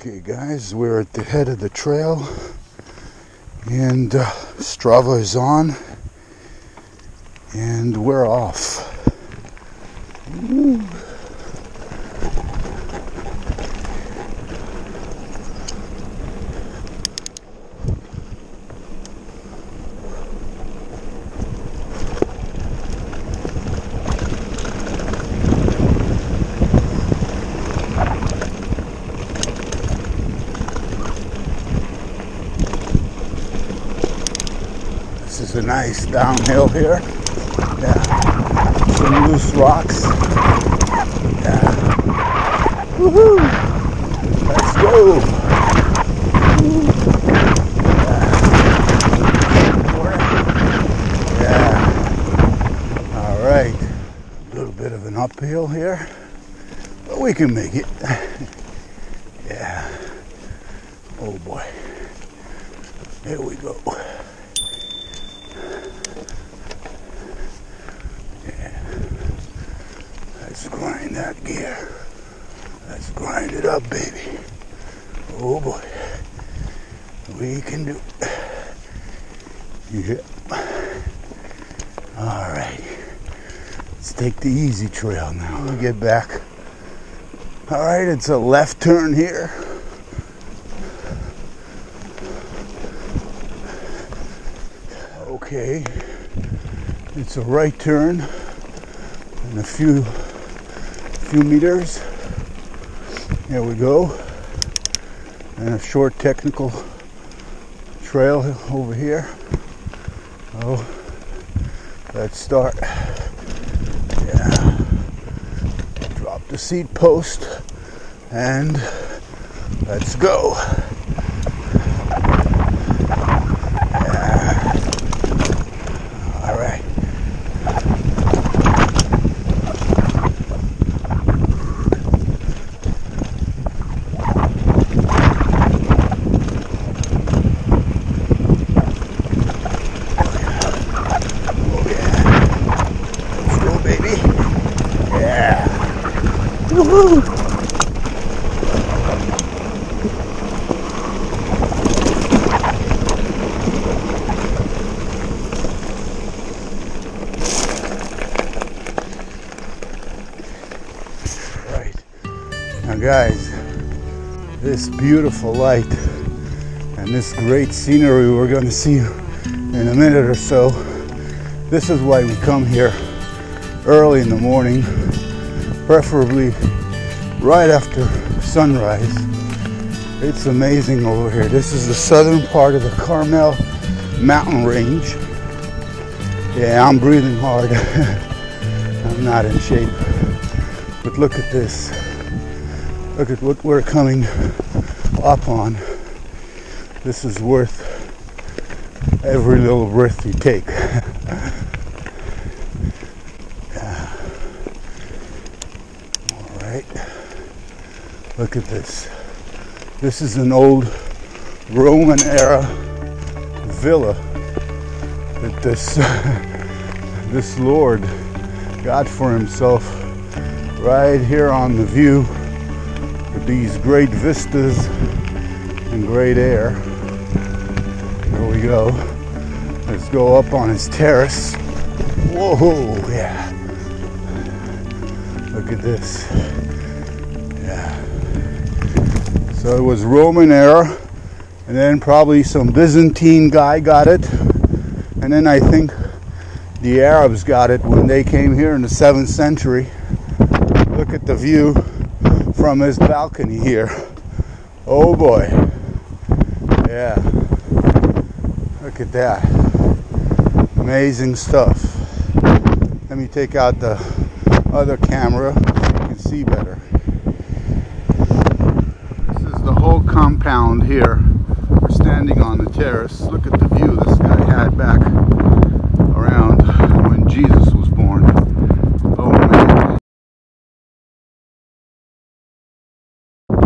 Okay guys, we're at the head of the trail and Strava is on and we're off. Ooh. This is a nice downhill here. Yeah. Some loose rocks. Yeah. Woohoo! Let's go! Yeah. Yeah. Alright. A little bit of an uphill here, but we can make it. Yeah. Oh boy. Here we go. Grind that gear. Let's grind it up, baby. Oh boy. We can do it. Yeah. Alright. Let's take the easy trail now. We'll get back. Alright, it's a left turn here. Okay. It's a right turn. And a few meters. There we go. And a short technical trail over here. Oh, let's start. Yeah. Drop the seat post and let's go. Yeah. All right. Guys, this beautiful light and this great scenery we're going to see in a minute or so, this is why we come here early in the morning, preferably right after sunrise. It's amazing over here. This is the southern part of the Carmel mountain range. Yeah, I'm breathing hard. I'm not in shape, but look at this. Look at what we're coming up on. This is worth every little breath you take. Yeah. All right. Look at this. This is an old Roman era villa that this lord got for himself right here on the view. These great vistas and great air. Here we go. Let's go up on his terrace. Whoa, yeah. Look at this. Yeah. So it was Roman era, and then probably some Byzantine guy got it, and then I think the Arabs got it when they came here in the 7th century. Look at the view from his balcony here. Oh boy. Yeah. Look at that. Amazing stuff. Let me take out the other camera so you can see better. This is the whole compound here. We're standing on the terrace. Look at the view this guy had back around when Jesus was born. Oh man.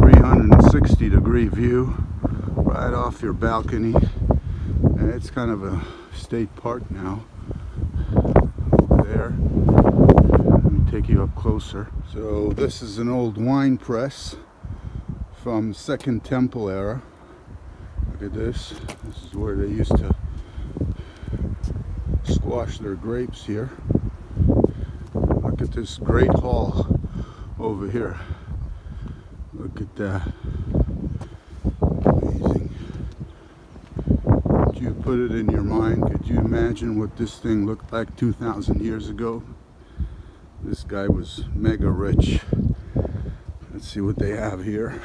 360-degree view right off your balcony, and it's kind of a state park now over there. Let me take you up closer. So this is an old wine press from Second Temple era. Look at this. This is where they used to squash their grapes here. Look at this great hall over here. Look at that. Amazing. Could you put it in your mind? Could you imagine what this thing looked like 2,000 years ago? This guy was mega rich. Let's see what they have here.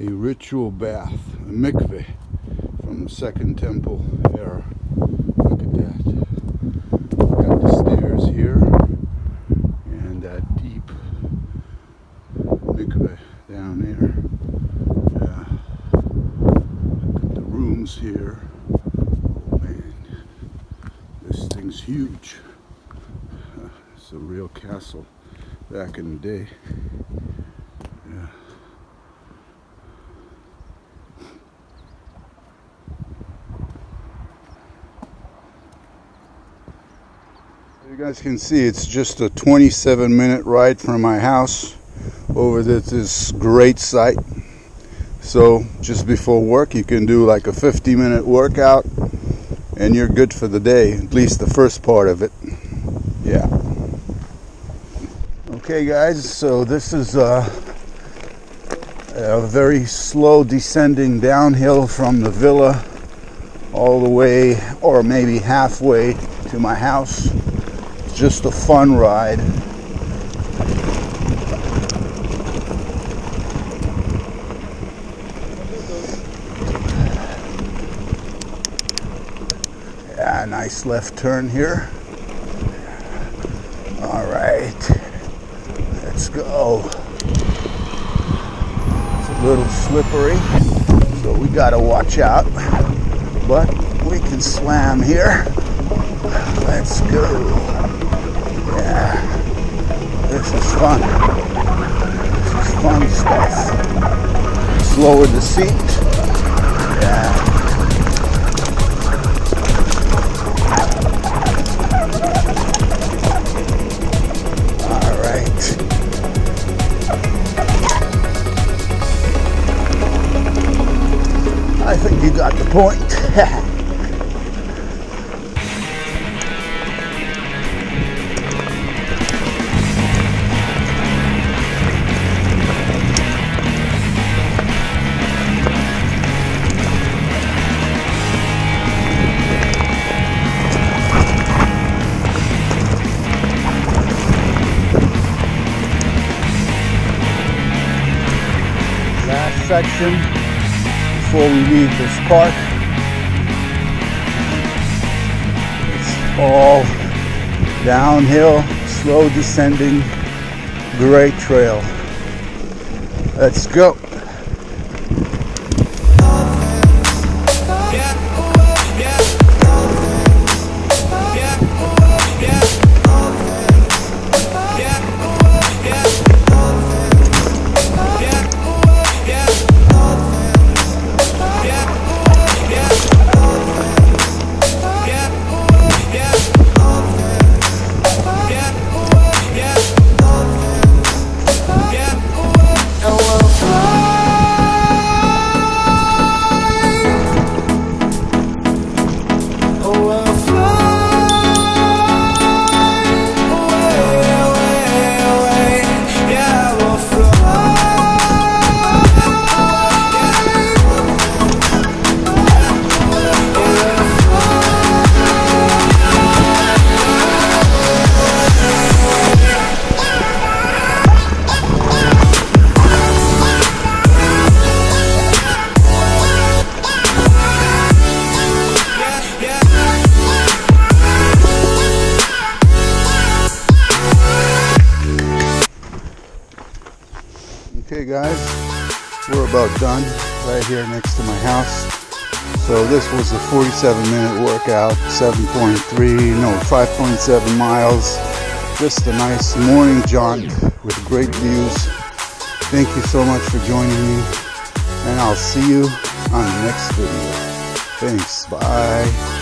A ritual bath, a mikveh from the Second Temple era. Look at that. Got the stairs here and that deep mikveh down there. Yeah. Look at the rooms here. Oh man, this thing's huge. It's a real castle back in the day. Yeah. You guys can see it's just a 27-minute ride from my house over to this great site. So just before work you can do like a 50-minute workout and you're good for the day, at least the first part of it. Yeah. Okay guys, so this is a very slow descending downhill from the villa all the way, or maybe halfway, to my house. It's just a fun ride. Yeah, nice left turn here. All right. Let's go. It's a little slippery, so we gotta watch out. But we can slam here. Let's go. Yeah. This is fun. This is fun stuff. Slower the seat. Yeah. I think you got the point. Last section before we leave this park. It's all downhill, slow descending, great trail. Let's go. Okay guys, we're about done right here next to my house. So this was a 47-minute workout, 5.7 miles. Just a nice morning jaunt with great views. Thank you so much for joining me, and I'll see you on the next video. Thanks, bye.